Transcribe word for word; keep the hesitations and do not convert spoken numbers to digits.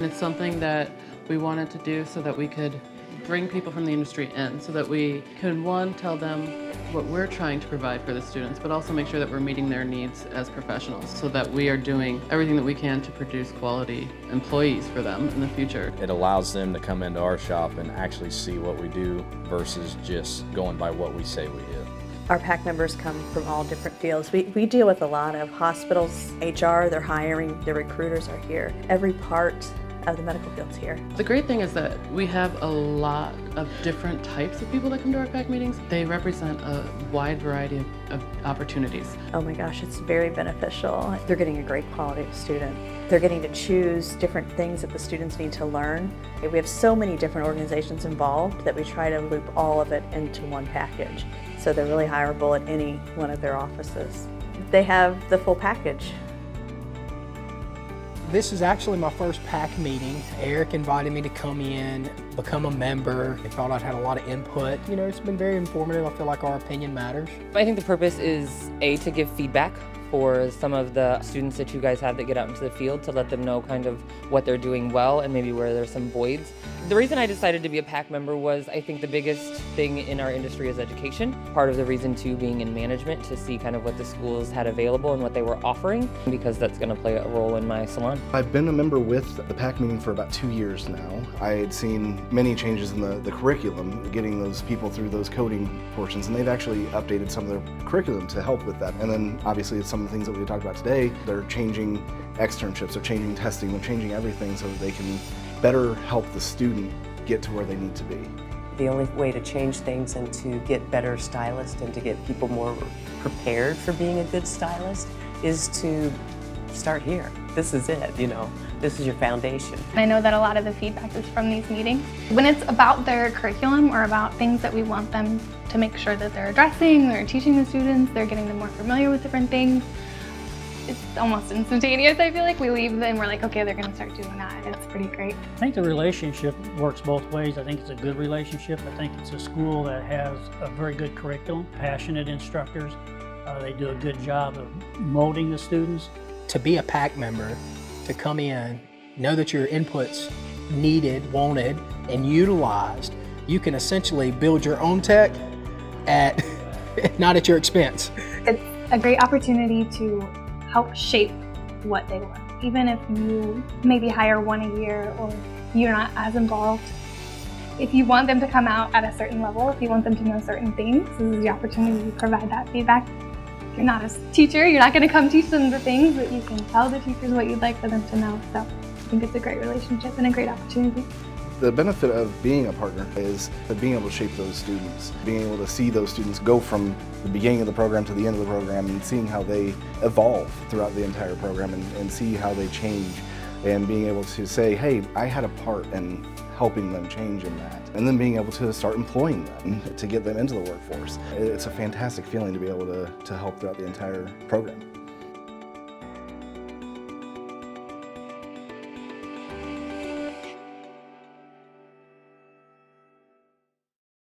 It's something that we wanted to do so that we could bring people from the industry in, so that we can, one, tell them what we're trying to provide for the students, but also make sure that we're meeting their needs as professionals, so that we are doing everything that we can to produce quality employees for them in the future. It allows them to come into our shop and actually see what we do versus just going by what we say we do. Our PAC members come from all different fields. We, we deal with a lot of hospitals, H R, they're hiring, their recruiters are here. Every part of the medical field's here. The great thing is that we have a lot of different types of people that come to our PAC meetings. They represent a wide variety of, of opportunities. Oh my gosh, it's very beneficial. They're getting a great quality of student. They're getting to choose different things that the students need to learn. We have so many different organizations involved that we try to loop all of it into one package. So they're really hireable at any one of their offices. They have the full package. This is actually my first PAC meeting. Eric invited me to come in, become a member. I thought I'd had a lot of input. You know, it's been very informative. I feel like our opinion matters. I think the purpose is, A, to give feedback for some of the students that you guys have that get out into the field, to let them know kind of what they're doing well and maybe where there's some voids. The reason I decided to be a PAC member was, I think the biggest thing in our industry is education. Part of the reason too being in management, to see kind of what the schools had available and what they were offering, because that's going to play a role in my salon. I've been a member with the PAC meeting for about two years now. I had seen many changes in the, the curriculum, getting those people through those coding portions, and they've actually updated some of their curriculum to help with that. And then obviously it's some of the things that we talked about today. They're changing externships, they're changing testing, they're changing everything so that they can better help the student get to where they need to be. The only way to change things and to get better stylists and to get people more prepared for being a good stylist is to start here. This is it, you know. This is your foundation. I know that a lot of the feedback is from these meetings. When it's about their curriculum or about things that we want them to make sure that they're addressing, they're teaching the students, they're getting them more familiar with different things, it's almost instantaneous, I feel like. We leave them, we're like, okay, they're gonna start doing that. It's pretty great. I think the relationship works both ways. I think it's a good relationship. I think it's a school that has a very good curriculum, passionate instructors. Uh, they do a good job of molding the students. To be a PAC member, to come in, know that your input's needed, wanted, and utilized, you can essentially build your own tech at not at your expense. It's a great opportunity to help shape what they want. Even if you maybe hire one a year or you're not as involved, if you want them to come out at a certain level, if you want them to know certain things, this is the opportunity to provide that feedback. You're not a teacher, you're not going to come teach them the things, but you can tell the teachers what you'd like for them to know. So I think it's a great relationship and a great opportunity. The benefit of being a partner is being able to shape those students, being able to see those students go from the beginning of the program to the end of the program, and seeing how they evolve throughout the entire program and, and see how they change, and being able to say, hey, I had a part in helping them change in that, and then being able to start employing them to get them into the workforce. It's a fantastic feeling to be able to, to help throughout the entire program.